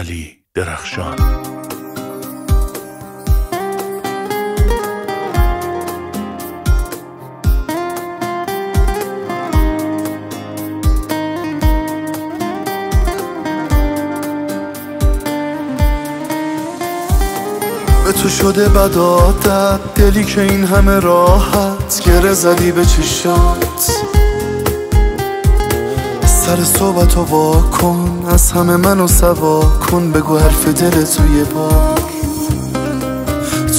Ali Derakhshan. به تو شده بد عادت، دلی که این همه راحت گره زدی به چشات. سر صحبت و وا کن، از همه منو سوا کن، بگو حرف دل توی با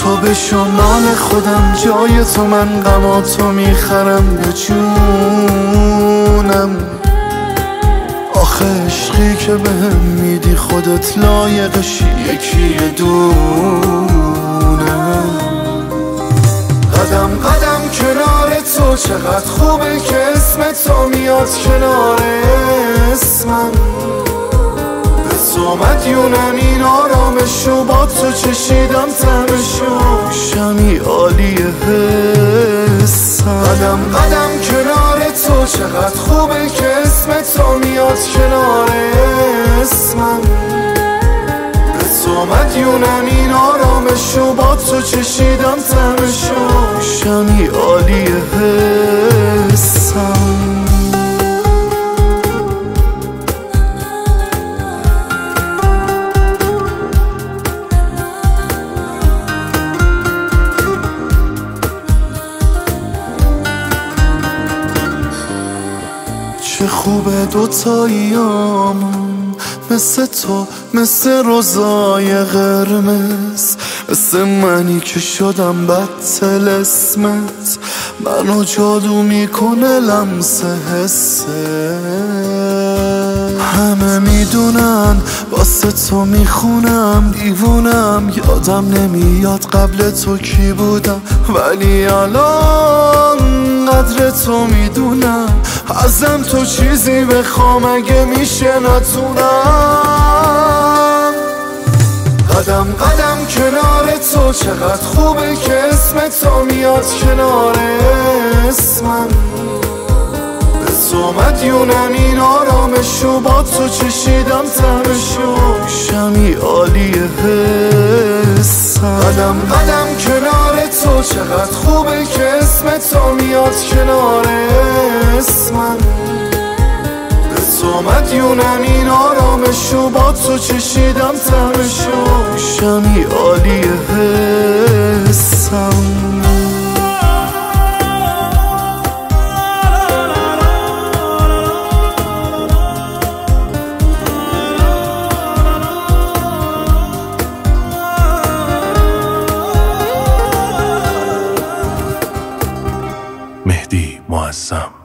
تو. به شمال خودم جای تو، من غماتو میخرم به جونم. آخه عشقی که بهم میدی خودت لایقش یکی دونم. قدم قدم کنار تو، چقدر خوبه که اسم تو میاد کنار اسمم. به تو مدیونم این آرامشو، با تو چشیدم طعمشو، شمی عالی حسم. قدم قدم کنار تو، چقدر خوبه که اسم تو میاد کنار اسمم. به تو مدیونم این آرامشو، با تو چشیدم طعمشو، شمی عالی حسم. چه خوبه دوتاییامون، مثل تو مثل روزای قرمز، مثل منی که شدم بدتل اسمت، منو جادو میکنه لمس حست. همه میدونن واسه تو میخونم، دیوونم، یادم نمیاد قبل تو کی بودم، ولی الان قدر تو میدونم. ازم تو چیزی بخوام اگه میشه نتونم. قدم قدم کنار تو، چقدر خوبه که اسم تو میاد کنار اسمم. به تو مدیونم این آرامشو، با تو چشیدم طعمشو، شمی عالی حسم. قدم قدم کنار تو، چقدر خوبه که اسم تو میاد کنار اسمم. به تو مدیونم این آرامشو، با تو چشیدم طعمشو، شمی عالی حسم. مهدی معظم.